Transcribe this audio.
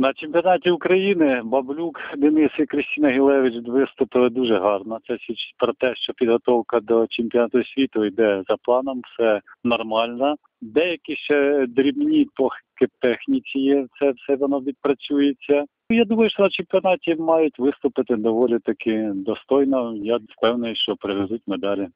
На чемпіонаті України Баблюк Денис і Крістіна Гілевич виступили дуже гарно. Це про те, що підготовка до чемпіонату світу йде за планом, все нормально. Деякі ще дрібні похибки техніці є, це все воно відпрацюється. Я думаю, що на чемпіонаті мають виступити доволі таки достойно. Я впевнений, що привезуть медалі.